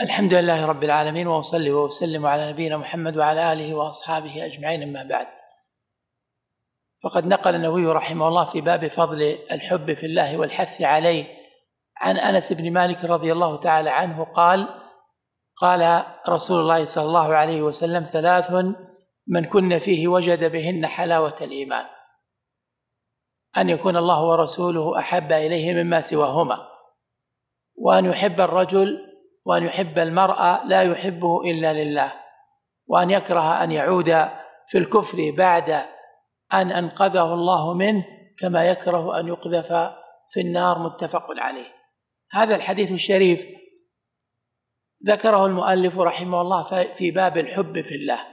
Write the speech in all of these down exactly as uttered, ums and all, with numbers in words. الحمد لله رب العالمين، وأصلي وأسلم على نبينا محمد وعلى آله وأصحابه أجمعين، أما بعد. فقد نقل النووي رحمه الله في باب فضل الحب في الله والحث عليه عن أنس بن مالك رضي الله تعالى عنه قال: قال رسول الله صلى الله عليه وسلم: ثلاث من كن فيه وجد بهن حلاوة الإيمان، أن يكون الله ورسوله أحب إليه مما سواهما، وأن يحب الرجل، وأن يحب المرأة لا يحبه إلا لله، وأن يكره أن يعود في الكفر بعد أن أنقذه الله منه كما يكره أن يقذف في النار، متفق عليه. هذا الحديث الشريف ذكره المؤلف رحمه الله في باب الحب في الله.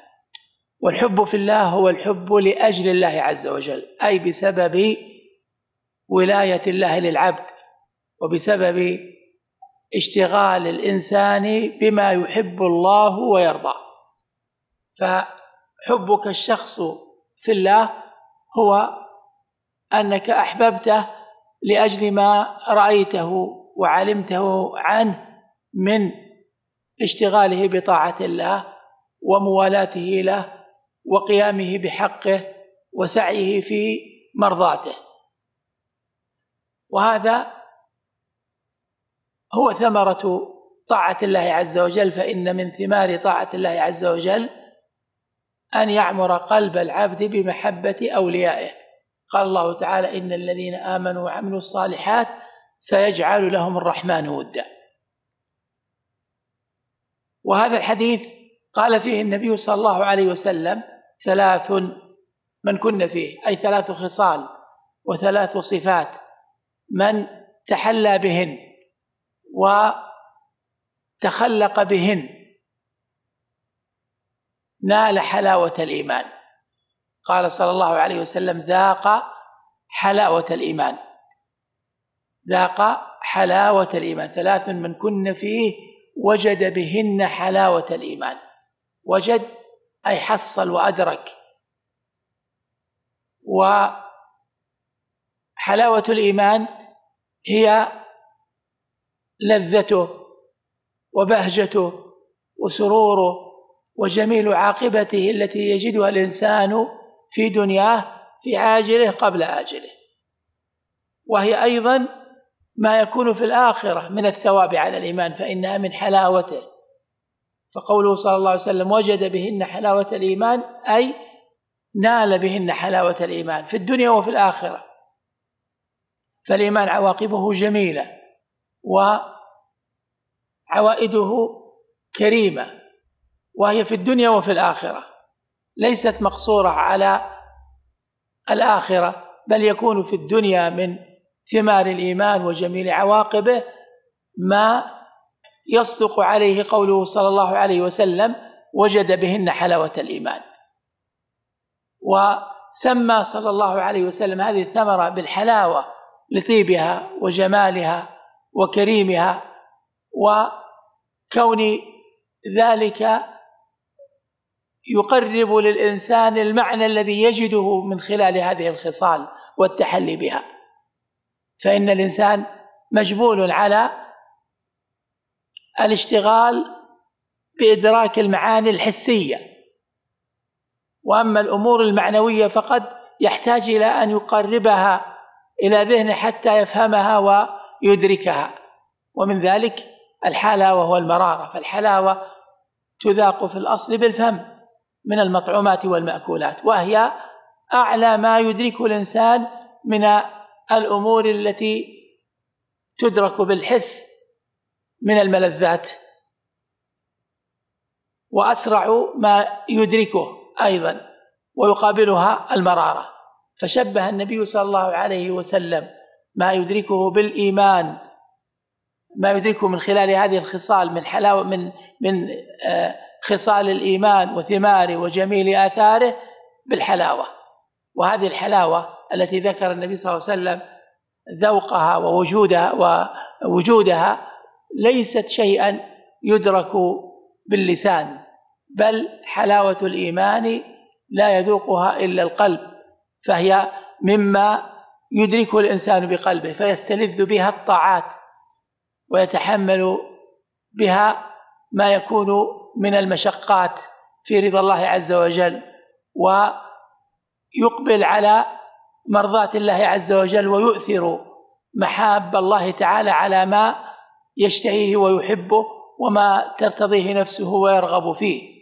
والحب في الله هو الحب لأجل الله عز وجل، أي بسبب ولاية الله للعبد، وبسبب اشتغال الإنسان بما يحب الله ويرضى. فحبك الشخص في الله هو أنك أحببته لأجل ما رأيته وعلمته عنه من اشتغاله بطاعة الله وموالاته له وقيامه بحقه وسعيه في مرضاته، وهذا هو ثمرة طاعة الله عز وجل. فإن من ثمار طاعة الله عز وجل أن يعمر قلب العبد بمحبة أوليائه. قال الله تعالى: إن الذين آمنوا وعملوا الصالحات سيجعل لهم الرحمن ودا. وهذا الحديث قال فيه النبي صلى الله عليه وسلم: ثلاث من كن فيه، أي ثلاث خصال وثلاث صفات من تحلى بهن وتخلق بهن نال حلاوة الإيمان. قال صلى الله عليه وسلم: ذاق حلاوة الإيمان، ذاق حلاوة الإيمان، ثلاث من كن فيه وجد بهن حلاوة الإيمان. وجد أي حصل وأدرك، وحلاوة الإيمان هي لذته وبهجته وسروره وجميل عاقبته التي يجدها الإنسان في دنياه في عاجله قبل آجله، وهي أيضا ما يكون في الآخرة من الثواب على الإيمان، فإنها من حلاوته. فقوله صلى الله عليه وسلم: وجد بهن حلاوة الإيمان، أي نال بهن حلاوة الإيمان في الدنيا وفي الآخرة. فالإيمان عواقبه جميلة وعوائده كريمة، وهي في الدنيا وفي الآخرة، ليست مقصورة على الآخرة، بل يكون في الدنيا من ثمار الإيمان وجميل عواقبه ما يصدق عليه قوله صلى الله عليه وسلم: وجد بهن حلاوة الإيمان. وسمى صلى الله عليه وسلم هذه الثمرة بالحلاوة لطيبها وجمالها وكريمها، وكون ذلك يقرب للإنسان المعنى الذي يجده من خلال هذه الخصال والتحلي بها. فإن الإنسان مجبول على الاشتغال بإدراك المعاني الحسية، وأما الأمور المعنوية فقد يحتاج إلى أن يقربها إلى ذهنه حتى يفهمها و يدركها. ومن ذلك الحلاوة والمرارة، فالحلاوة تذاق في الأصل بالفم من المطعومات والمأكولات، وهي أعلى ما يدركه الإنسان من الأمور التي تدرك بالحس من الملذات، وأسرع ما يدركه أيضا، ويقابلها المرارة. فشبه النبي صلى الله عليه وسلم ما يدركه بالإيمان، ما يدركه من خلال هذه الخصال من حلاوة من من خصال الإيمان وثماره وجميل آثاره بالحلاوة. وهذه الحلاوة التي ذكر النبي صلى الله عليه وسلم ذوقها ووجودها ووجودها ليست شيئا يدرك باللسان، بل حلاوة الإيمان لا يذوقها إلا القلب، فهي مما يدركه الإنسان بقلبه فيستلذ بها الطاعات ويتحمل بها ما يكون من المشقات في رضا الله عز وجل، ويقبل على مرضاة الله عز وجل، ويؤثر محاب الله تعالى على ما يشتهيه ويحبه وما ترتضيه نفسه ويرغب فيه.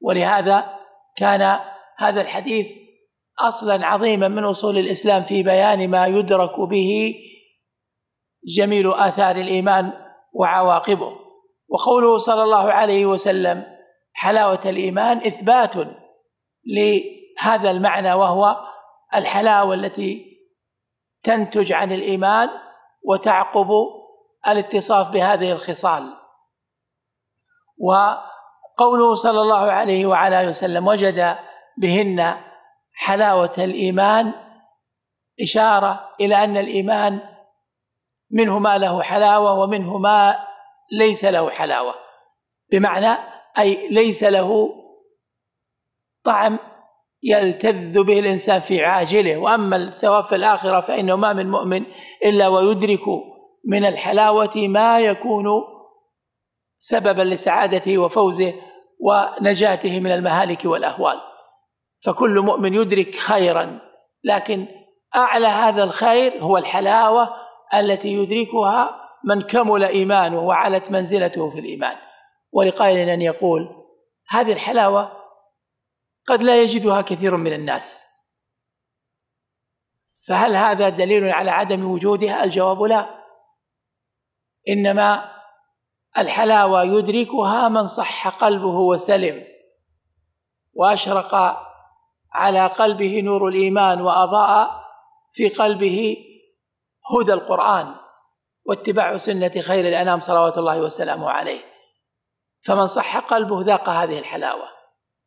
ولهذا كان هذا الحديث أصلا عظيما من أصول الإسلام في بيان ما يدرك به جميل آثار الإيمان وعواقبه. وقوله صلى الله عليه وسلم حلاوة الإيمان إثبات لهذا المعنى، وهو الحلاوة التي تنتج عن الإيمان وتعقب الاتصاف بهذه الخصال. وقوله صلى الله عليه وعلى وسلم وجد بهن حلاوة الإيمان إشارة إلى أن الإيمان منه ما له حلاوة ومنه ما ليس له حلاوة، بمعنى أي ليس له طعم يلتذ به الإنسان في عاجله، وأما الثواب في الآخرة فإنه ما من مؤمن إلا ويدرك من الحلاوة ما يكون سببا لسعادته وفوزه ونجاته من المهالك والأهوال. فكل مؤمن يدرك خيرا، لكن أعلى هذا الخير هو الحلاوة التي يدركها من كمل إيمانه وعلت منزلته في الإيمان. ولقائل أن يقول هذه الحلاوة قد لا يجدها كثير من الناس، فهل هذا دليل على عدم وجودها؟ الجواب لا، إنما الحلاوة يدركها من صح قلبه وسلم وأشرق على قلبه نور الإيمان وأضاء في قلبه هدى القرآن واتباع سنة خير الأنام صلوات الله وسلامه عليه، فمن صح قلبه ذاق هذه الحلاوة.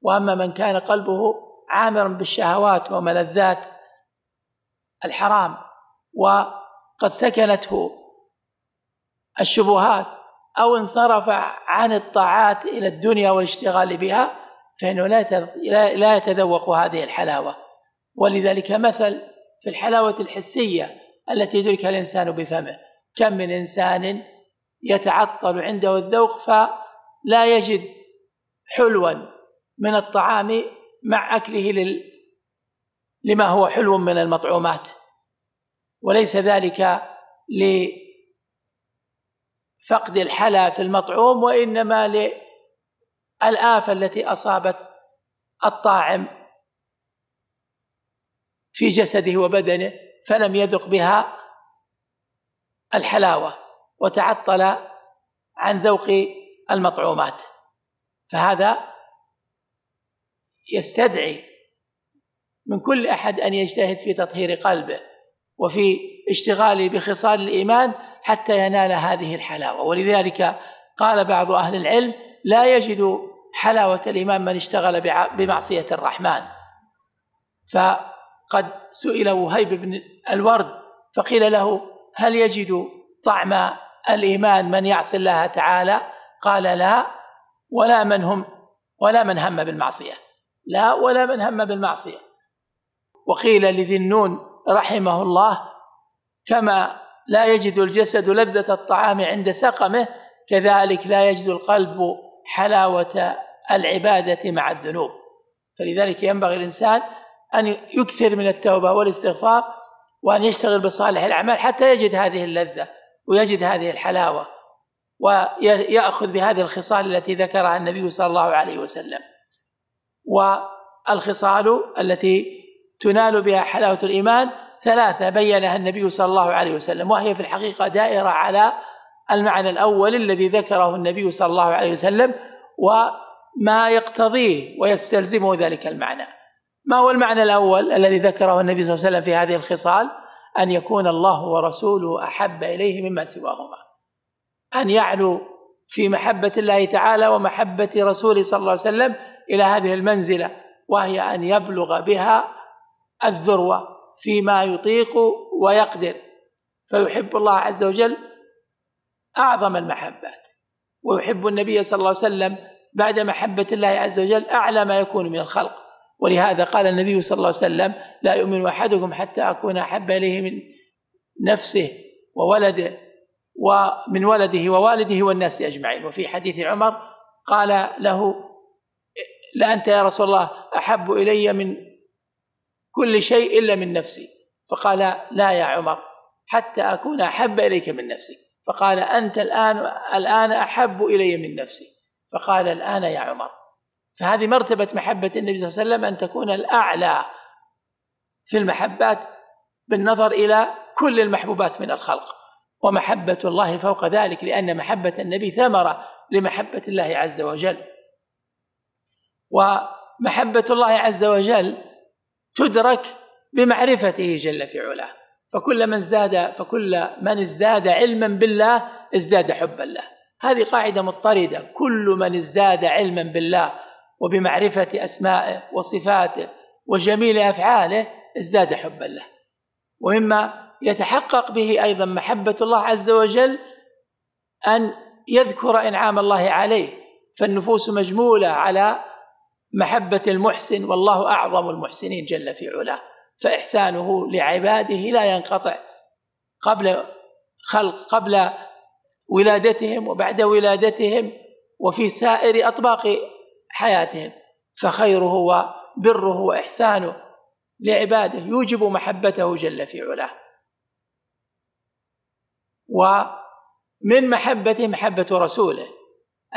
وأما من كان قلبه عامرا بالشهوات وملذات الحرام وقد سكنته الشبهات أو انصرف عن الطاعات إلى الدنيا والاشتغال بها فإنه لا يتذوق هذه الحلاوة. ولذلك مثل في الحلاوة الحسية التي يدركها الإنسان بفمه، كم من إنسان يتعطل عنده الذوق فلا يجد حلوا من الطعام مع أكله لل... لما هو حلو من المطعومات، وليس ذلك لفقد الحلا في المطعوم، وإنما للآفة التي أصابت الطاعم في جسده وبدنه فلم يذق بها الحلاوة وتعطل عن ذوق المطعومات. فهذا يستدعي من كل أحد أن يجتهد في تطهير قلبه وفي اشتغاله بخصال الإيمان حتى ينال هذه الحلاوة. ولذلك قال بعض أهل العلم لا يجد حلاوة الإيمان من اشتغل بمعصية الرحمن. فقد سئل وهيب بن الورد فقيل له هل يجد طعم الإيمان من يعصي الله تعالى؟ قال لا، ولا من هم ولا من هم بالمعصية لا ولا من هم بالمعصية. وقيل لذي النون رحمه الله كما لا يجد الجسد لذة الطعام عند سقمه كذلك لا يجد القلب حلاوة العبادة مع الذنوب. فلذلك ينبغي الإنسان أن يكثر من التوبة والاستغفار وأن يشتغل بصالح الأعمال حتى يجد هذه اللذة ويجد هذه الحلاوة ويأخذ بهذه الخصال التي ذكرها النبي صلى الله عليه وسلم. والخصال التي تنال بها حلاوة الإيمان ثلاثة بيّنها النبي صلى الله عليه وسلم، وهي في الحقيقة دائرة على المعنى الأول الذي ذكره النبي صلى الله عليه وسلم وما يقتضيه ويستلزمه ذلك المعنى. ما هو المعنى الأول الذي ذكره النبي صلى الله عليه وسلم في هذه الخصال؟ أن يكون الله ورسوله أحب إليه مما سواهما، أن يعلو في محبة الله تعالى ومحبة رسوله صلى الله عليه وسلم إلى هذه المنزلة، وهي أن يبلغ بها الذروة فيما يطيق ويقدر. فيحب الله عز وجل أعظم المحبات، ويحب النبي صلى الله عليه وسلم بعد محبة الله عز وجل أعلى ما يكون من الخلق. ولهذا قال النبي صلى الله عليه وسلم لا يؤمن أحدكم حتى أكون أحب إليه من نفسه وولده ومن ولده ووالده والناس أجمعين. وفي حديث عمر قال له: لأنت يا رسول الله أحب إلي من كل شيء إلا من نفسي. فقال: لا يا عمر، حتى أكون أحب إليك من نفسي. فقال: أنت الآن, الآن أحب إلي من نفسي. فقال: الآن يا عمر. فهذه مرتبة محبة النبي صلى الله عليه وسلم، أن تكون الأعلى في المحبات بالنظر إلى كل المحبوبات من الخلق، ومحبة الله فوق ذلك، لأن محبة النبي ثمرة لمحبة الله عز وجل. ومحبة الله عز وجل تدرك بمعرفته جل في علاه، فكل من ازداد فكل من ازداد علما بالله ازداد حبا له. هذه قاعدة مضطردة: كل من ازداد علما بالله وبمعرفة أسمائه وصفاته وجميل أفعاله ازداد حبا له. ومما يتحقق به أيضا محبة الله عز وجل أن يذكر إنعام الله عليه، فالنفوس مجمولة على محبة المحسن، والله أعظم المحسنين جل في علاه، فإحسانه لعباده لا ينقطع قبل خلق قبل ولادتهم وبعد ولادتهم وفي سائر أطباق حياتهم، فخيره وبره وإحسانه لعباده يوجب محبته جل في علاه. ومن محبته محبة رسوله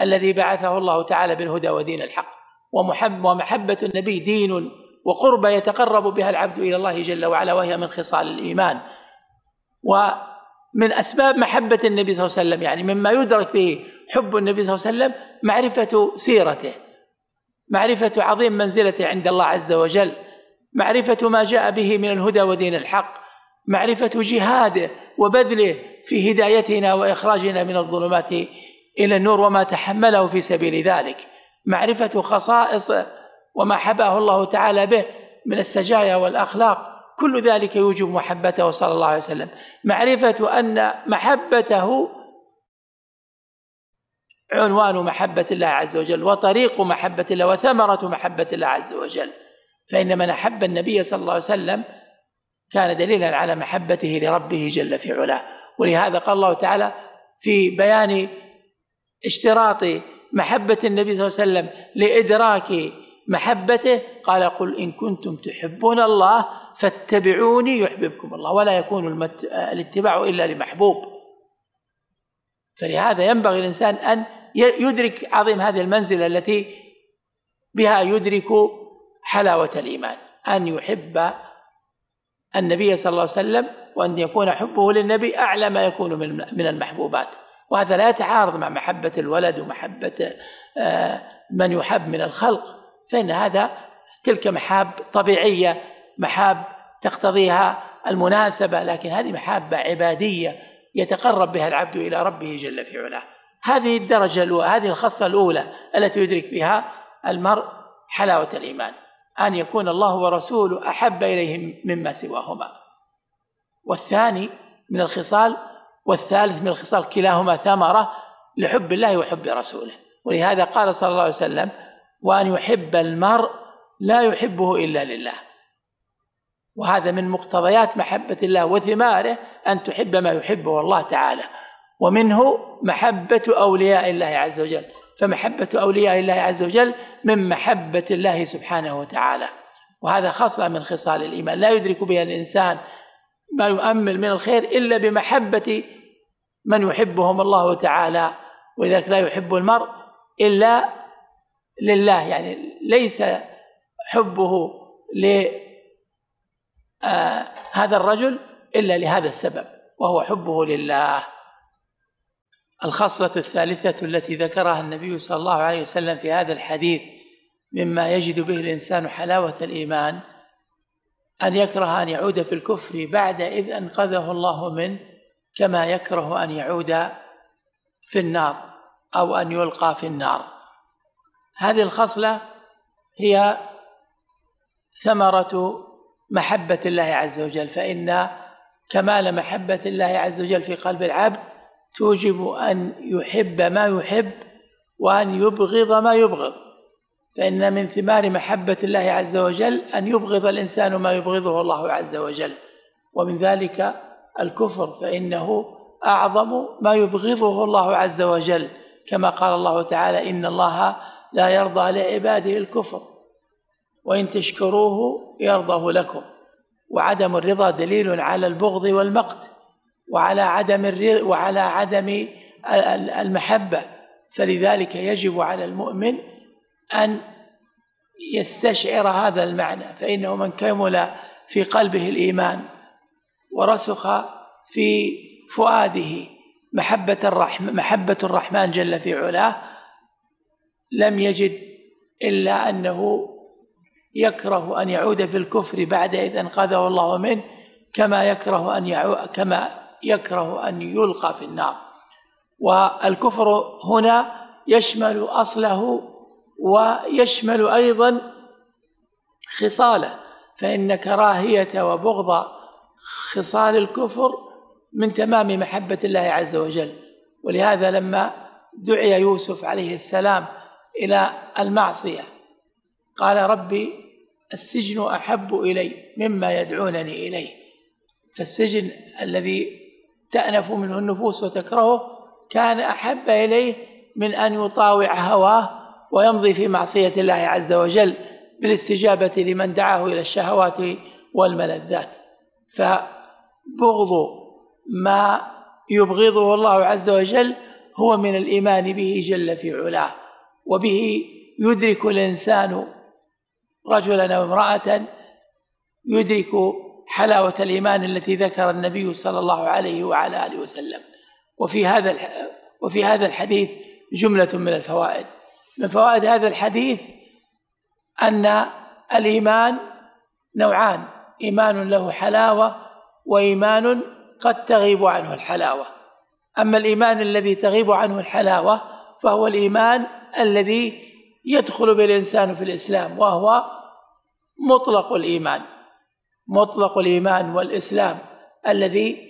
الذي بعثه الله تعالى بالهدى ودين الحق، ومحبة النبي دين وقربة يتقرب بها العبد إلى الله جل وعلا، وهي من خصال الإيمان. ومن أسباب محبة النبي صلى الله عليه وسلم، يعني مما يدرك به حب النبي صلى الله عليه وسلم، معرفة سيرته، معرفة عظيم منزلته عند الله عز وجل، معرفة ما جاء به من الهدى ودين الحق، معرفة جهاده وبذله في هدايتنا وإخراجنا من الظلمات إلى النور وما تحمله في سبيل ذلك، معرفة خصائص وما حباه الله تعالى به من السجايا والأخلاق، كل ذلك يوجب محبته صلى الله عليه وسلم. معرفة أن محبته عنوان محبة الله عز وجل، وطريق محبة الله، وثمرة محبة الله عز وجل، فإن من أحب النبي صلى الله عليه وسلم كان دليلا على محبته لربه جل في علاه. ولهذا قال الله تعالى في بيان اشتراط محبة النبي صلى الله عليه وسلم لإدراك محبته، قال: قل إن كنتم تحبون الله فاتبعوني يحببكم الله. ولا يكون المت... الاتباع إلا لمحبوب. فلهذا ينبغي الإنسان أن يدرك عظيم هذه المنزلة التي بها يدرك حلاوة الإيمان، أن يحب النبي صلى الله عليه وسلم، وأن يكون حبه للنبي أعلى ما يكون من المحبوبات. وهذا لا يتعارض مع محبة الولد ومحبة من يحب من الخلق، فإن هذا تلك محاب طبيعية، محاب تقتضيها المناسبة، لكن هذه محابة عبادية يتقرب بها العبد إلى ربه جل في علاه. هذه الدرجة الأولى، هذه الخصلة الأولى التي يدرك بها المرء حلاوة الإيمان، أن يكون الله ورسوله أحب إليهم مما سواهما. والثاني من الخصال والثالث من الخصال كلاهما ثمرة لحب الله وحب رسوله. ولهذا قال صلى الله عليه وسلم: وأن يحب المرء لا يحبه إلا لله. وهذا من مقتضيات محبة الله وثماره أن تحب ما يحبه الله تعالى، ومنه محبة أولياء الله عز وجل، فمحبة أولياء الله عز وجل من محبة الله سبحانه وتعالى، وهذا خصلة من خصال الإيمان، لا يدرك بها الإنسان ما يؤمل من الخير إلا بمحبة من يحبهم الله تعالى. ولذلك لا يحب المرء إلا لله، يعني ليس حبه لهذا الرجل إلا لهذا السبب، وهو حبه لله. الخصلة الثالثة التي ذكرها النبي صلى الله عليه وسلم في هذا الحديث مما يجد به الإنسان حلاوة الإيمان، أن يكره أن يعود في الكفر بعد إذ أنقذه الله منه، كما يكره أن يعود في النار أو أن يلقى في النار. هذه الخصلة هي ثمرة محبة الله عز وجل، فإن كمال محبة الله عز وجل في قلب العبد توجب أن يحب ما يحب وأن يبغض ما يبغض، فإن من ثمار محبة الله عز وجل أن يبغض الإنسان ما يبغضه الله عز وجل، ومن ذلك الكفر، فإنه أعظم ما يبغضه الله عز وجل، كما قال الله تعالى: إن الله لا يرضى لعباده الكفر وإن تشكروه يرضه لكم. وعدم الرضا دليل على البغض والمقت وعلى عدم وعلى عدم المحبة، فلذلك يجب على المؤمن أن يستشعر هذا المعنى، فإنه من كمل في قلبه الإيمان ورسخ في فؤاده محبة الرحمن, محبة الرحمن جل في علاه لم يجد إلا أنه يكره أن يعود في الكفر بعد إذ أنقذه الله منه كما يكره أن يعو... كما يكره أن يلقى في النار. والكفر هنا يشمل أصله ويشمل أيضا خصاله، فإن كراهية وبغض خصال الكفر من تمام محبة الله عز وجل. ولهذا لما دعي يوسف عليه السلام إلى المعصية قال: ربي السجن أحب إلي مما يدعونني إليه. فالسجن الذي تأنف منه النفوس وتكرهه كان أحب إليه من أن يطاوع هواه ويمضي في معصية الله عز وجل بالاستجابة لمن دعاه إلى الشهوات والملذات. فبغض ما يبغضه الله عز وجل هو من الإيمان به جل في علاه، وبه يدرك الإنسان رجلا أو امرأة، يدرك حلاوة الإيمان التي ذكر النبي صلى الله عليه وعلى آله وسلم. وفي هذا وفي هذا الحديث جملة من الفوائد. من فوائد هذا الحديث أن الإيمان نوعان: إيمان له حلاوة وإيمان قد تغيب عنه الحلاوة. أما الإيمان الذي تغيب عنه الحلاوة فهو الإيمان الذي يدخل بالإنسان في الإسلام، وهو مطلق الإيمان، مطلق الإيمان والإسلام الذي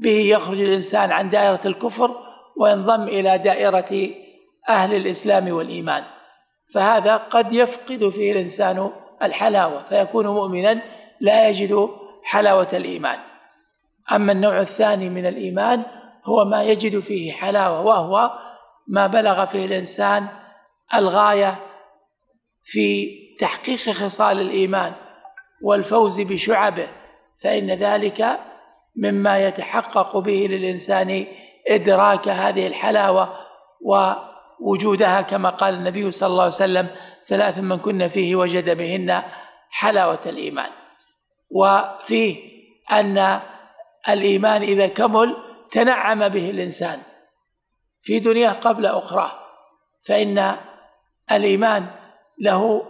به يخرج الإنسان عن دائرة الكفر وينضم إلى دائرة أهل الإسلام والإيمان. فهذا قد يفقد فيه الإنسان الحلاوة فيكون مؤمنا لا يجد حلاوة الإيمان. أما النوع الثاني من الإيمان هو ما يجد فيه حلاوة، وهو ما بلغ فيه الإنسان الغاية في تحقيق خصال الإيمان والفوز بشعبه، فإن ذلك مما يتحقق به للإنسان إدراك هذه الحلاوة ووجودها، كما قال النبي صلى الله عليه وسلم: ثلاث من كنا فيه وجد بهن حلاوة الإيمان. وفيه أن الإيمان إذا كمل تنعم به الإنسان في دنياه قبل أخراه، فإن الإيمان له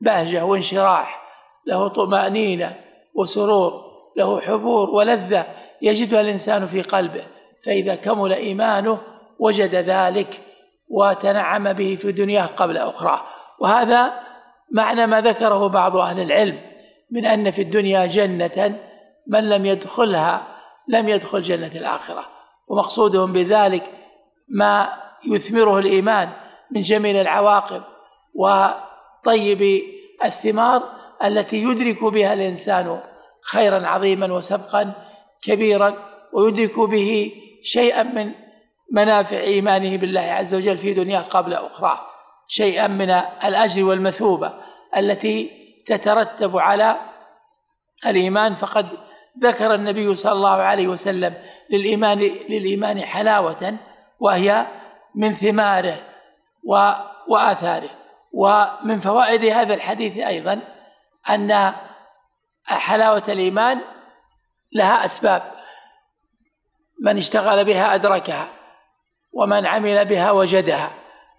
بهجة وانشراح، له طمأنينة وسرور، له حبور ولذة يجدها الإنسان في قلبه، فإذا كمل إيمانه وجد ذلك وتنعم به في دنياه قبل أخراه. وهذا معنى ما ذكره بعض أهل العلم من أن في الدنيا جنة من لم يدخلها لم يدخل جنة الآخرة، ومقصودهم بذلك ما يثمره الإيمان من جميل العواقب وطيب الثمار التي يدرك بها الإنسان خيرا عظيما وسبقا كبيرا، ويدرك به شيئا من منافع إيمانه بالله عز وجل في دنياه قبل أخرى، شيئا من الأجر والمثوبة التي تترتب على الإيمان. فقد ذكر النبي صلى الله عليه وسلم للإيمان, للإيمان حلاوة، وهي من ثماره وآثاره. ومن فوائد هذا الحديث أيضا أن حلاوة الإيمان لها أسباب، من اشتغل بها أدركها ومن عمل بها وجدها،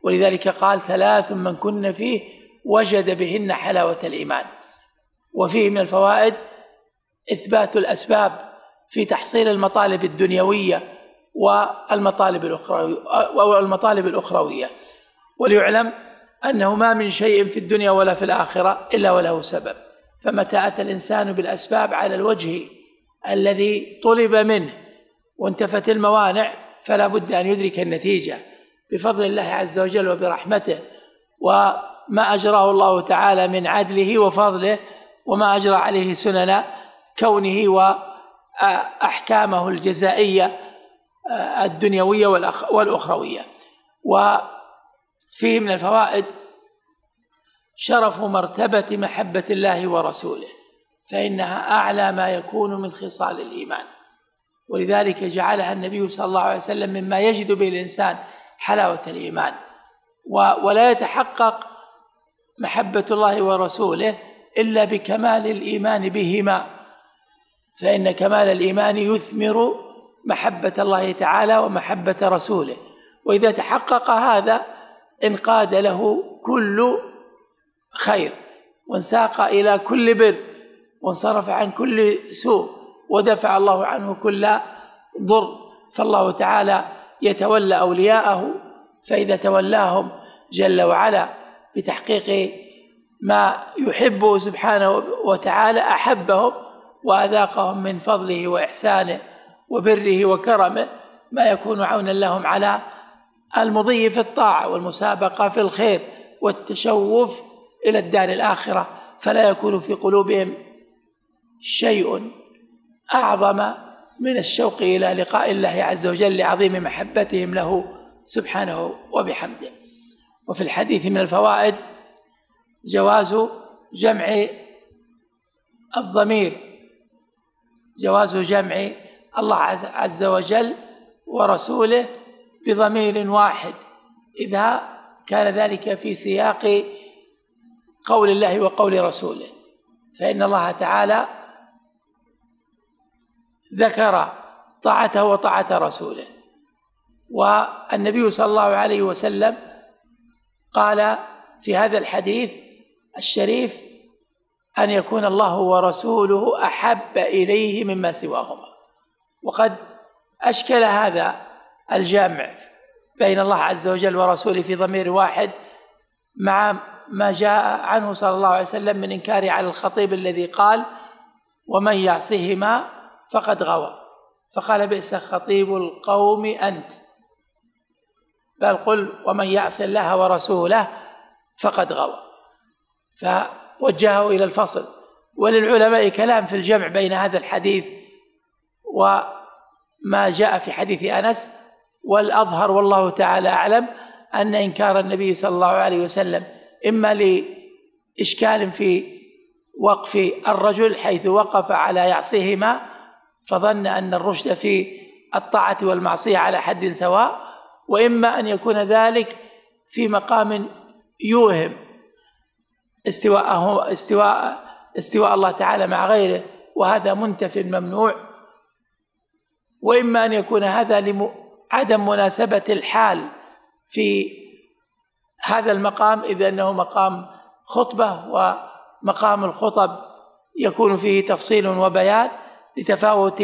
ولذلك قال: ثلاث من كن فيه وجد بهن حلاوة الإيمان. وفيه من الفوائد إثبات الأسباب في تحصيل المطالب الدنيوية والمطالب الأخروية, الأخروية. وليعلم أنه ما من شيء في الدنيا ولا في الآخرة إلا وله سبب، فمتى أتى الإنسان بالأسباب على الوجه الذي طلب منه وانتفت الموانع فلا بد أن يدرك النتيجة بفضل الله عز وجل وبرحمته، وما أجراه الله تعالى من عدله وفضله، وما أجرى عليه سنن كونه وأحكامه الجزائية الدنيوية والأخروية. وفيه من الفوائد شرف مرتبة محبة الله ورسوله، فإنها أعلى ما يكون من خصال الإيمان، ولذلك جعلها النبي صلى الله عليه وسلم مما يجد به الإنسان حلاوة الإيمان. ولا يتحقق محبة الله ورسوله إلا بكمال الإيمان بهما، فإن كمال الإيمان يثمر محبة الله تعالى ومحبة رسوله، وإذا تحقق هذا انقاد له كل خير، وانساق إلى كل بر، وانصرف عن كل سوء، ودفع الله عنه كل ضر. فالله تعالى يتولى أولياءه، فإذا تولاهم جل وعلا بتحقيق ما يحبه سبحانه وتعالى أحبهم وأذاقهم من فضله وإحسانه وبره وكرمه، ما يكون عونا لهم على المضي في الطاعة والمسابقة في الخير والتشوف إلى الدار الآخرة، فلا يكون في قلوبهم شيء أعظم من الشوق إلى لقاء الله عز وجل لعظيم محبتهم له سبحانه وبحمده. وفي الحديث من الفوائد جواز جمع الضمير، جواز جمع الله عز وجل ورسوله بضمير واحد إذا كان ذلك في سياق قول الله وقول رسوله، فإن الله تعالى ذكر طاعته وطاعة رسوله، والنبي صلى الله عليه وسلم قال في هذا الحديث الشريف أن يكون الله ورسوله أحب إليه مما سواهما. وقد أشكل هذا الجامع بين الله عز وجل ورسوله في ضمير واحد مع ما جاء عنه صلى الله عليه وسلم من إنكار على الخطيب الذي قال ومن يعصيهما فقد غوى، فقال بئس خطيب القوم أنت، بل قل ومن يعصي الله ورسوله فقد غوى، فوجهه إلى الفصل. وللعلماء كلام في الجمع بين هذا الحديث وما جاء في حديث أنس، والأظهر والله تعالى أعلم أن إنكار النبي صلى الله عليه وسلم إما لإشكال في وقف الرجل حيث وقف على يعصيهما فظن أن الرشد في الطاعة والمعصية على حد سواء، وإما أن يكون ذلك في مقام يوهم استواء, استواء, استواء الله تعالى مع غيره، وهذا منتف ممنوع، وإما أن يكون هذا لعدم مناسبة الحال في هذا المقام، إذ أنه مقام خطبة، ومقام الخطب يكون فيه تفصيل وبيان لتفاوت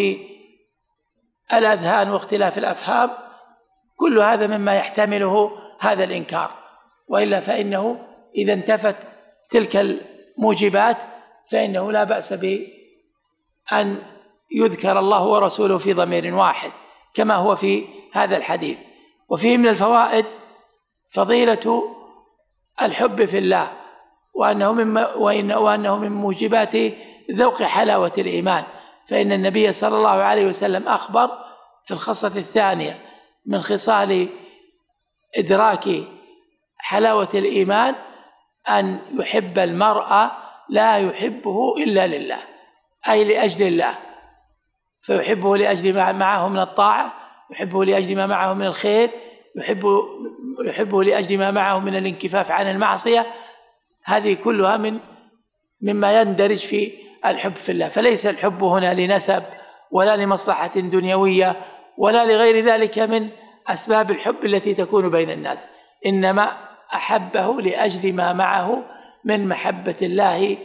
الأذهان واختلاف الأفهام، كل هذا مما يحتمله هذا الإنكار، وإلا فإنه إذا انتفت تلك الموجبات فإنه لا بأس بأن يذكر الله ورسوله في ضمير واحد كما هو في هذا الحديث. وفيه من الفوائد فضيلة الحب في الله، وأنه من, وأنه من موجبات ذوق حلاوة الإيمان، فإن النبي صلى الله عليه وسلم أخبر في الخصة الثانية من خصال إدراك حلاوة الإيمان أن يحب المرء لا يحبه إلا لله، أي لأجل الله، فيحبه لأجل ما معه من الطاعة، يحبه لأجل ما معه من الخير، يحبه, يحبه لأجل ما معه من الانكفاف عن المعصية، هذه كلها من مما يندرج في الحب في الله. فليس الحب هنا لنسب ولا لمصلحة دنيوية ولا لغير ذلك من أسباب الحب التي تكون بين الناس، إنما أحبه لأجل ما معه من محبة الله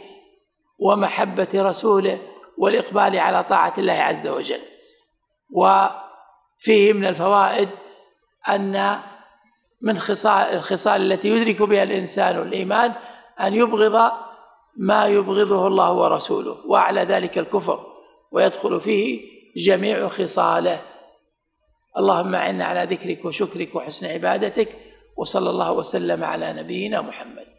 ومحبة رسوله والإقبال على طاعة الله عز وجل. وفيه من الفوائد أن من خصال الخصال التي يدرك بها الإنسان الإيمان أن يبغض ما يبغضه الله ورسوله، وأعلى ذلك الكفر، ويدخل فيه جميع خصاله. اللهم أعنا على ذكرك وشكرك وحسن عبادتك، وصلى الله وسلم على نبينا محمد.